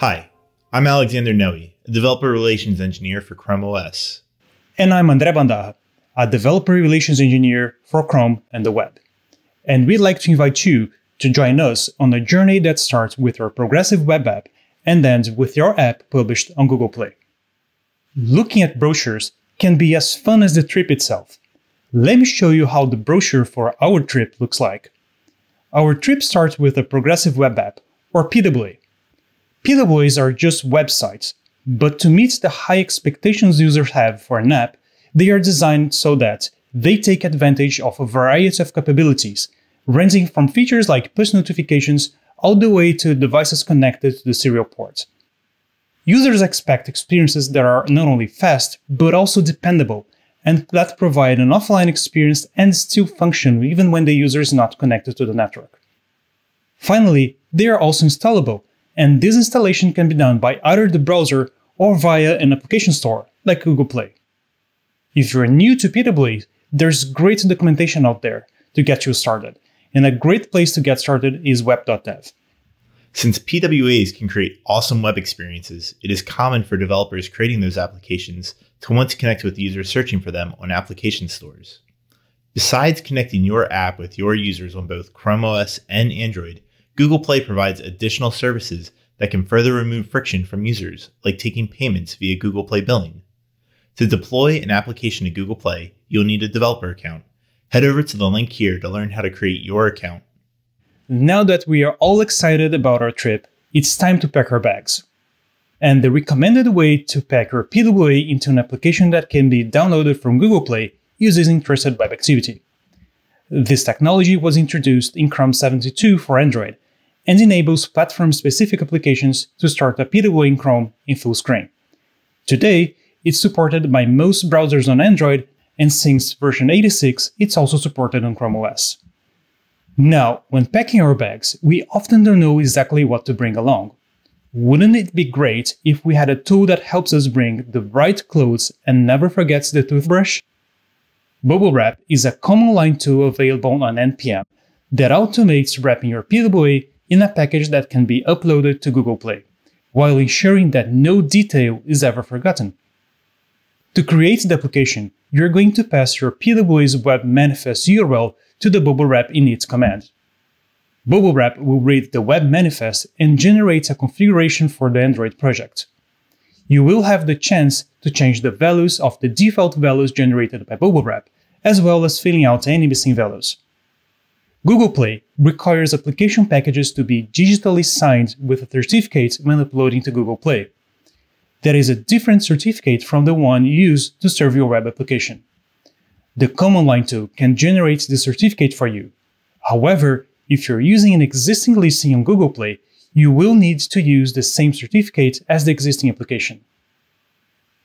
Hi, I'm Alexander Nohe, a developer relations engineer for Chrome OS. And I'm Andre Bandarra, a developer relations engineer for Chrome and the web. And we'd like to invite you to join us on a journey that starts with our Progressive Web App and ends with your app published on Google Play. Looking at brochures can be as fun as the trip itself. Let me show you how the brochure for our trip looks like. Our trip starts with a Progressive Web App, or PWA. PWAs are just websites, but to meet the high expectations users have for an app, they are designed so that they take advantage of a variety of capabilities, ranging from features like push notifications all the way to devices connected to the serial port. Users expect experiences that are not only fast, but also dependable, and that provide an offline experience and still function even when the user is not connected to the network. Finally, they are also installable, and this installation can be done by either the browser or via an application store, like Google Play. If you're new to PWA, there's great documentation out there to get you started, and a great place to get started is web.dev. Since PWAs can create awesome web experiences, it is common for developers creating those applications to want to connect with users searching for them on application stores. Besides connecting your app with your users on both Chrome OS and Android, Google Play provides additional services that can further remove friction from users, like taking payments via Google Play billing. To deploy an application to Google Play, you'll need a developer account. Head over to the link here to learn how to create your account. Now that we are all excited about our trip, it's time to pack our bags. And the recommended way to pack your PWA into an application that can be downloaded from Google Play is using Trusted Web Activity. This technology was introduced in Chrome 72 for Android, and enables platform-specific applications to start a PWA in Chrome in full screen. Today, it's supported by most browsers on Android, and since version 86, it's also supported on Chrome OS. Now, when packing our bags, we often don't know exactly what to bring along. Wouldn't it be great if we had a tool that helps us bring the right clothes and never forgets the toothbrush? Bubblewrap is a common line tool available on NPM that automates wrapping your PWA in a package that can be uploaded to Google Play, while ensuring that no detail is ever forgotten. To create the application, you're going to pass your PWA's web manifest URL to the bubblewrap init command. Bubblewrap will read the web manifest and generate a configuration for the Android project. You will have the chance to change the values of the default values generated by Bubblewrap, as well as filling out any missing values. Google Play requires application packages to be digitally signed with a certificate when uploading to Google Play. That is a different certificate from the one you use to serve your web application. The command line tool can generate the certificate for you. However, if you're using an existing listing on Google Play, you will need to use the same certificate as the existing application.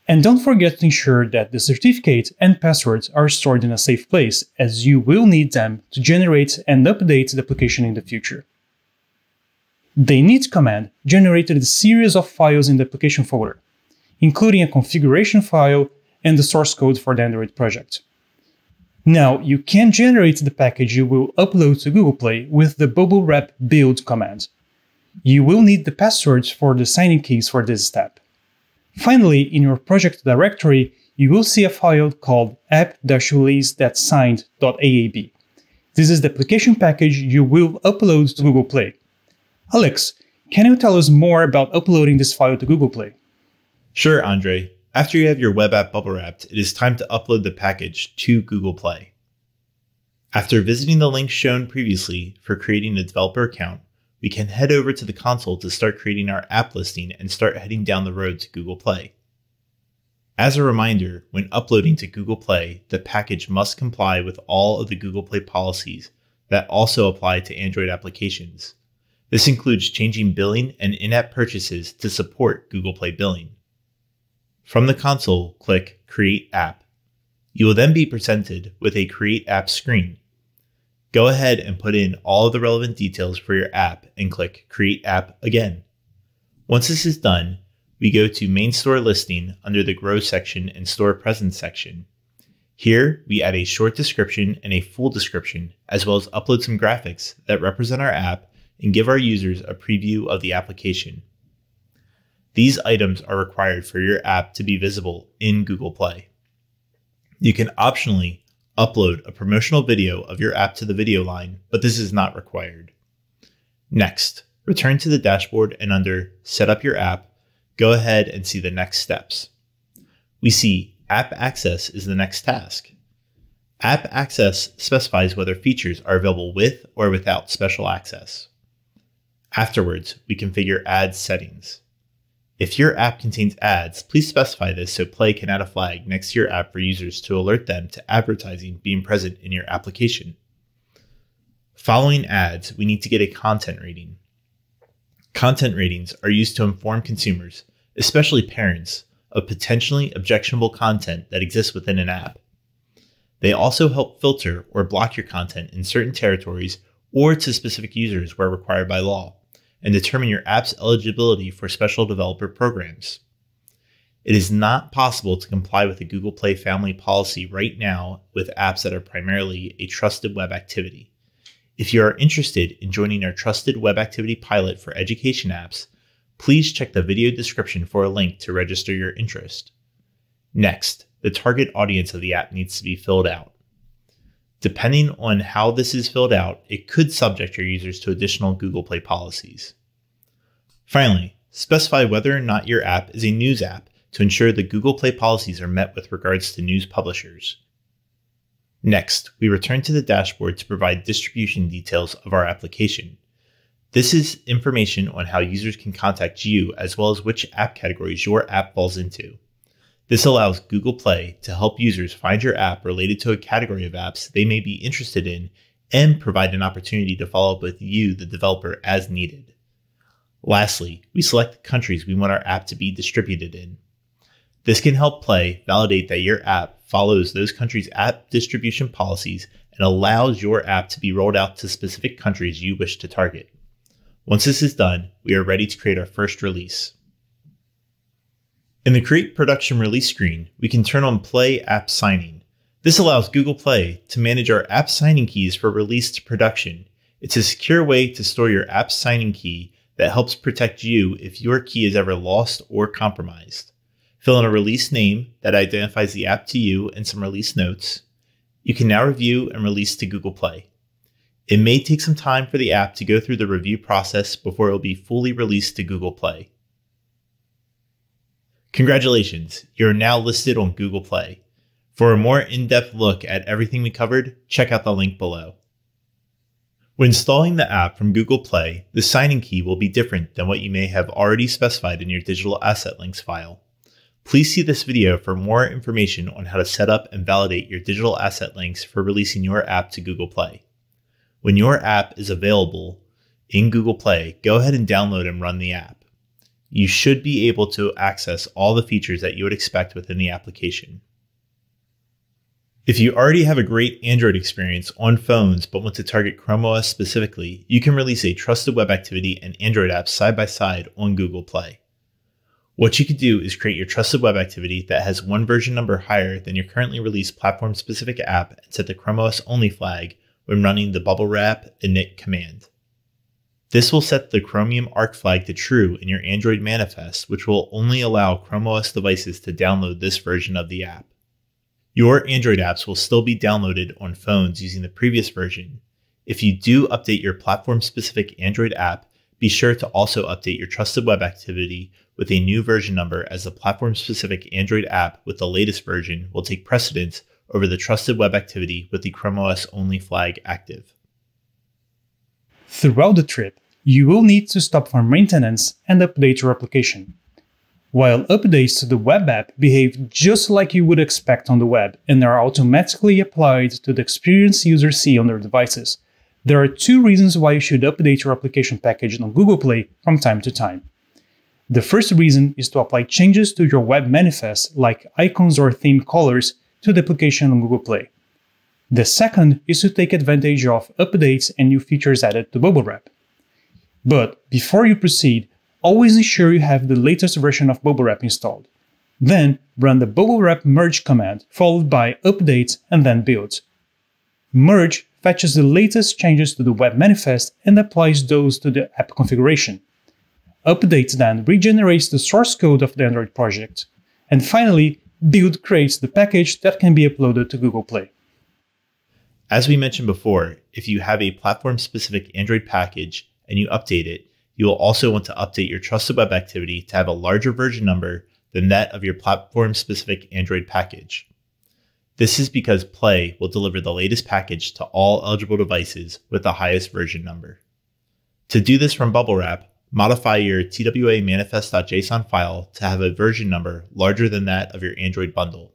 And don't forget to ensure that the certificate and passwords are stored in a safe place, as you will need them to generate and update the application in the future. The init command generated a series of files in the application folder, including a configuration file and the source code for the Android project. Now, you can generate the package you will upload to Google Play with the bubblewrap build command. You will need the passwords for the signing keys for this step. Finally, in your project directory, you will see a file called app-release.signed.aab. This is the application package you will upload to Google Play. Alex, can you tell us more about uploading this file to Google Play? Sure, Andre. After you have your web app bubble wrapped, it is time to upload the package to Google Play. After visiting the links shown previously for creating a developer account, we can head over to the console to start creating our app listing and start heading down the road to Google Play. As a reminder, when uploading to Google Play, the package must comply with all of the Google Play policies that also apply to Android applications. This includes changing billing and in-app purchases to support Google Play billing. From the console, click Create App. You will then be presented with a Create App screen. Go ahead and put in all of the relevant details for your app and click Create App again. Once this is done, we go to Main Store Listing under the Grow section and Store Presence section. Here, we add a short description and a full description, as well as upload some graphics that represent our app and give our users a preview of the application. These items are required for your app to be visible in Google Play. You can optionally upload a promotional video of your app to the video line, but this is not required. Next, return to the dashboard and under Set Up Your App, go ahead and see the next steps. We see App Access is the next task. App Access specifies whether features are available with or without special access. Afterwards, we configure ad settings. If your app contains ads, please specify this so Play can add a flag next to your app for users to alert them to advertising being present in your application. Following ads, we need to get a content rating. Content ratings are used to inform consumers, especially parents, of potentially objectionable content that exists within an app. They also help filter or block your content in certain territories or to specific users where required by law, and determine your app's eligibility for special developer programs. It is not possible to comply with the Google Play family policy right now with apps that are primarily a trusted web activity. If you are interested in joining our Trusted Web Activity pilot for education apps, please check the video description for a link to register your interest. Next, the target audience of the app needs to be filled out. Depending on how this is filled out, it could subject your users to additional Google Play policies. Finally, specify whether or not your app is a news app to ensure the Google Play policies are met with regards to news publishers. Next, we return to the dashboard to provide distribution details of our application. This is information on how users can contact you as well as which app categories your app falls into. This allows Google Play to help users find your app related to a category of apps they may be interested in and provide an opportunity to follow up with you, the developer, as needed. Lastly, we select the countries we want our app to be distributed in. This can help Play validate that your app follows those countries' app distribution policies and allows your app to be rolled out to specific countries you wish to target. Once this is done, we are ready to create our first release. In the Create Production Release screen, we can turn on Play App Signing. This allows Google Play to manage our app signing keys for release to production. It's a secure way to store your app signing key that helps protect you if your key is ever lost or compromised. Fill in a release name that identifies the app to you and some release notes. You can now review and release to Google Play. It may take some time for the app to go through the review process before it will be fully released to Google Play. Congratulations, you are now listed on Google Play. For a more in-depth look at everything we covered, check out the link below. When installing the app from Google Play, the signing key will be different than what you may have already specified in your digital asset links file. Please see this video for more information on how to set up and validate your digital asset links for releasing your app to Google Play. When your app is available in Google Play, go ahead and download and run the app. You should be able to access all the features that you would expect within the application. If you already have a great Android experience on phones but want to target Chrome OS specifically, you can release a Trusted Web Activity and Android app side by side on Google Play. What you could do is create your Trusted Web Activity that has one version number higher than your currently released platform-specific app and set the Chrome OS only flag when running the Bubblewrap init command. This will set the Chromium Arc flag to true in your Android manifest, which will only allow Chrome OS devices to download this version of the app. Your Android apps will still be downloaded on phones using the previous version. If you do update your platform-specific Android app, be sure to also update your Trusted Web Activity with a new version number, as the platform-specific Android app with the latest version will take precedence over the Trusted Web Activity with the Chrome OS only flag active. Throughout the trip, you will need to stop for maintenance and update your application. While updates to the web app behave just like you would expect on the web and are automatically applied to the experience users see on their devices, there are two reasons why you should update your application package on Google Play from time to time. The first reason is to apply changes to your web manifest, like icons or theme colors, to the application on Google Play. The second is to take advantage of updates and new features added to Bubblewrap. But before you proceed, always ensure you have the latest version of Bubblewrap installed. Then run the Bubblewrap merge command, followed by updates and then builds. Merge fetches the latest changes to the web manifest and applies those to the app configuration. Update then regenerates the source code of the Android project. And finally, build creates the package that can be uploaded to Google Play. As we mentioned before, if you have a platform-specific Android package and you update it, you will also want to update your Trusted Web Activity to have a larger version number than that of your platform-specific Android package. This is because Play will deliver the latest package to all eligible devices with the highest version number. To do this from Bubblewrap, modify your TWA manifest.json file to have a version number larger than that of your Android bundle.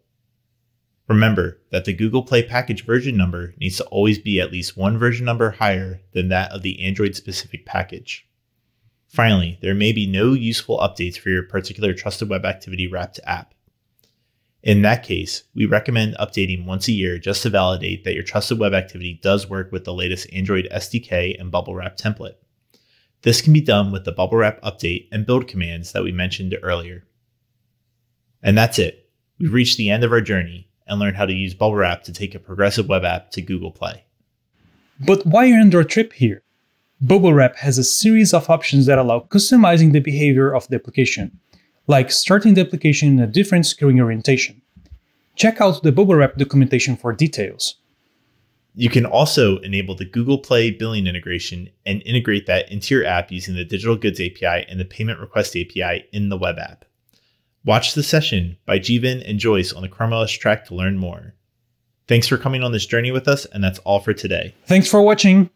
Remember that the Google Play package version number needs to always be at least one version number higher than that of the Android-specific package. Finally, there may be no useful updates for your particular Trusted Web Activity wrapped app. In that case, we recommend updating once a year just to validate that your Trusted Web Activity does work with the latest Android SDK and Bubblewrap template. This can be done with the Bubblewrap update and build commands that we mentioned earlier. And that's it. We've reached the end of our journey and learn how to use Bubblewrap to take a progressive web app to Google Play. But why end our trip here? Bubblewrap has a series of options that allow customizing the behavior of the application, like starting the application in a different screen orientation. Check out the Bubblewrap documentation for details. You can also enable the Google Play billing integration and integrate that into your app using the Digital Goods API and the Payment Request API in the web app. Watch the session by Jeevan and Joyce on the Chrome OS track to learn more. Thanks for coming on this journey with us, and that's all for today. Thanks for watching.